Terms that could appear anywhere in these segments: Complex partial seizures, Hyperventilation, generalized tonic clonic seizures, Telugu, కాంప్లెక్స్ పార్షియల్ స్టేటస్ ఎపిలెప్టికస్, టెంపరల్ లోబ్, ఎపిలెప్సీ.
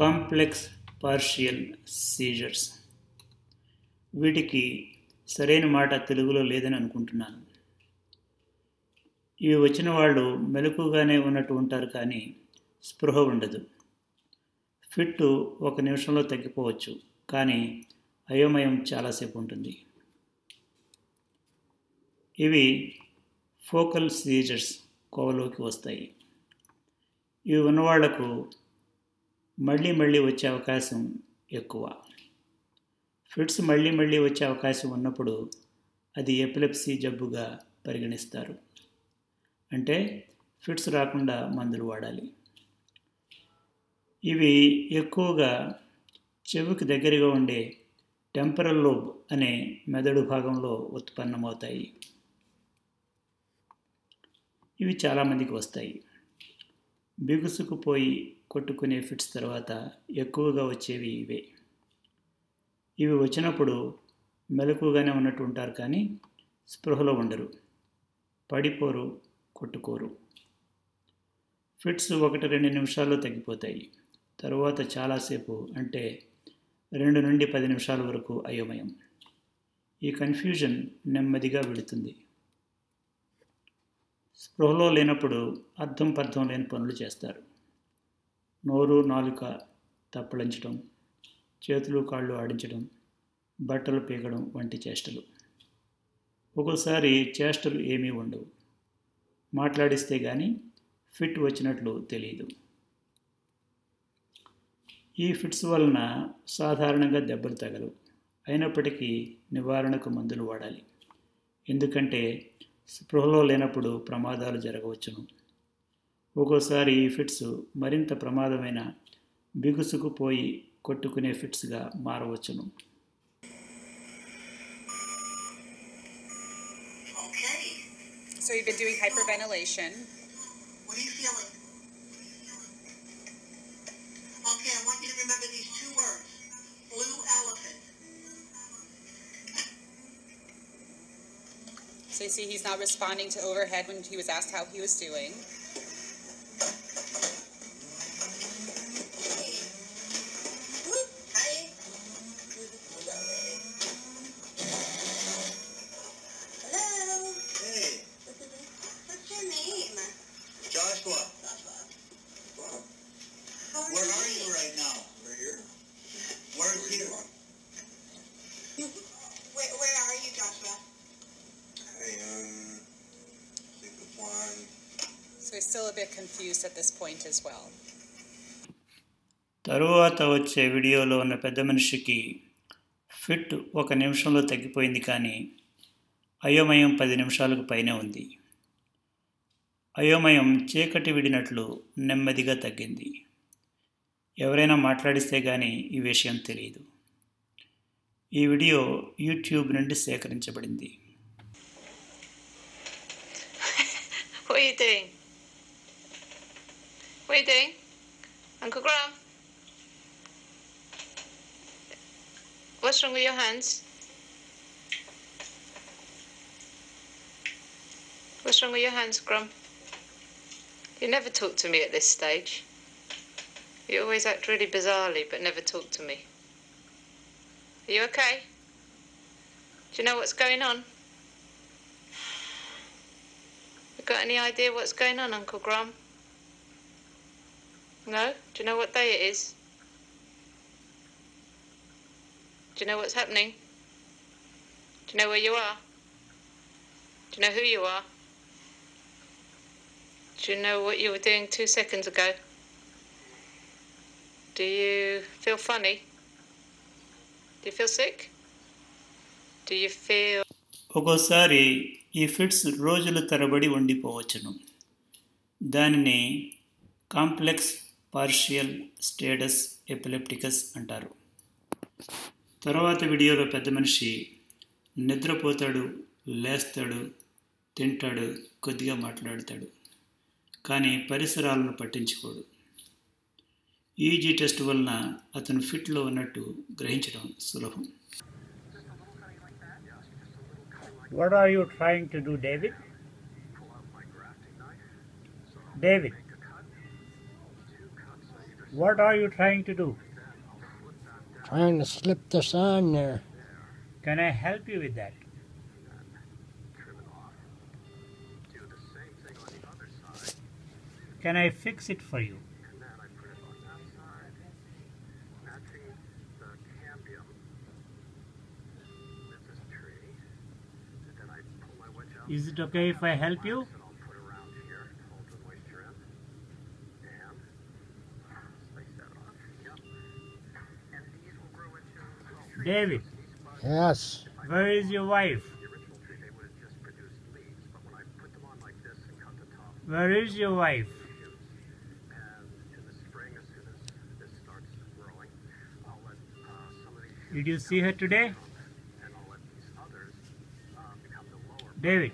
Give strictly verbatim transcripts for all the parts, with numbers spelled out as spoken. Complex partial seizures. వీటికి సరైన మాట తెలుగులో లేదని అనుకుంటున్నాను. ఇవి వచ్చిన వాళ్ళు మెలకుగానే ఉన్నట్టు ఉంటారు, కానీ స్పృహ ఉండదు. ఫిట్టు ఒక నిమిషంలో తగ్గిపోవచ్చు, కానీ అయోమయం చాలాసేపు ఉంటుంది. ఇవి ఫోకల్ సీజర్స్ కోవలోకి వస్తాయి. ఇవి ఉన్నవాళ్లకు మళ్ళీ మళ్ళీ వచ్చే అవకాశం ఎక్కువ. ఫిట్స్ మళ్ళీ మళ్ళీ వచ్చే అవకాశం ఉన్నప్పుడు అది ఎపిలెప్సీ జబ్బుగా పరిగణిస్తారు. అంటే ఫిట్స్ రాకుండా మందులు వాడాలి. ఇవి ఎక్కువగా చెవికి దగ్గరగా ఉండే టెంపరల్ లోబ్ అనే మెదడు భాగంలో ఉత్పన్నమవుతాయి. ఇవి చాలామందికి వస్తాయి. బిగుసుకుపోయి కొట్టుకునే ఫిట్స్ తర్వాత ఎక్కువగా వచ్చేవి ఇవే. ఇవి వచ్చినప్పుడు మెలకుగానే ఉన్నట్టు ఉంటారు, కానీ స్పృహలో ఉండరు, పడిపోరు, కొట్టుకోరు. ఫిట్స్ ఒకటి రెండు నిమిషాల్లో తగ్గిపోతాయి. తర్వాత చాలాసేపు, అంటే రెండు నుండి పది నిమిషాల వరకు అయోమయం. ఈ కన్ఫ్యూజన్ నెమ్మదిగా వెళుతుంది. స్పృహలో లేనప్పుడు అర్థం పర్థం లేని పనులు చేస్తారు. నోరు నాలుక తప్పలించడం, చేతులు కాళ్ళు ఆడించడం, బట్టలు పీకడం వంటి చేష్టలు. ఒక్కోసారి చేష్టలు ఏమీ ఉండవు. మాట్లాడిస్తే కానీ ఫిట్ వచ్చినట్లు తెలియదు. ఈ ఫిట్స్ వలన సాధారణంగా దెబ్బలు తగలవు. అయినప్పటికీ నివారణకు మందులు వాడాలి, ఎందుకంటే స్పృహలో లేనప్పుడు ప్రమాదాలు జరగవచ్చును. ఒక్కోసారి ఈ ఫిట్స్ మరింత ప్రమాదమైన బిగుసుకుపోయి కొట్టుకునే ఫిట్స్గా మారవచ్చును. Okay. So you've been doing hyperventilation. What are you feeling? Okay, I want you to remember these two words. Blue elephant. So you see he's not responding to overhead when he was asked how he was doing. తరువాత వచ్చే వీడియోలో ఉన్న పెద్ద మనిషికి fit ఒక నిమిషంలో తగ్గిపోయింది, కానీ అయోమయం పది నిమిషాలకు పైనే ఉంది. అయోమయం చీకటి విడినట్లు నెమ్మదిగా తగ్గింది. ఎవరైనా మాట్లాడిస్తే కానీ ఈ విషయం తెలియదు. ఈ వీడియో యూట్యూబ్ నుండి సేకరించబడింది. What are you doing? Uncle Graham? What's wrong with your hands? What's wrong with your hands, Graham? You never talk to me at this stage. You always act really bizarrely, but never talk to me. Are you okay? Do you know what's going on? You got any idea what's going on, Uncle Graham? No? Do you know what day it is? Do you know what's happening? Do you know where you are? Do you know who you are? Do you know what you were doing two seconds ago? Do you feel funny? Do you feel sick? Do you feel... ఒక్కోసారి ఈ fits రోజుల తరబడి ఉండిపోవచ్చును. దానిని కాంప్లెక్స్ పార్షియల్ స్టేటస్ ఎపిలెప్టికస్ అంటారు. తర్వాత వీడియోలో పెద్ద మనిషి నిద్రపోతాడు, లేస్తాడు, తింటాడు, కొద్దిగా మాట్లాడతాడు, కానీ పరిసరాలను పట్టించుకోడు. ఈజీ టెస్ట్ వలన అతను ఫిట్లో ఉన్నట్టు గ్రహించడం సులభం. What are you trying to do, David? David. What are you trying to do? Trying to slip this on there. Can I help you with that? Can I fix it for you? Is it okay if I help you? David. Yes. Where is your wife? Where is your wife? Did you see her today? David.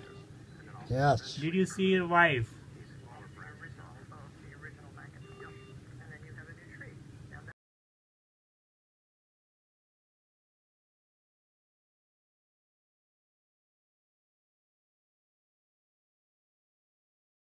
Yes. Did you see your wife?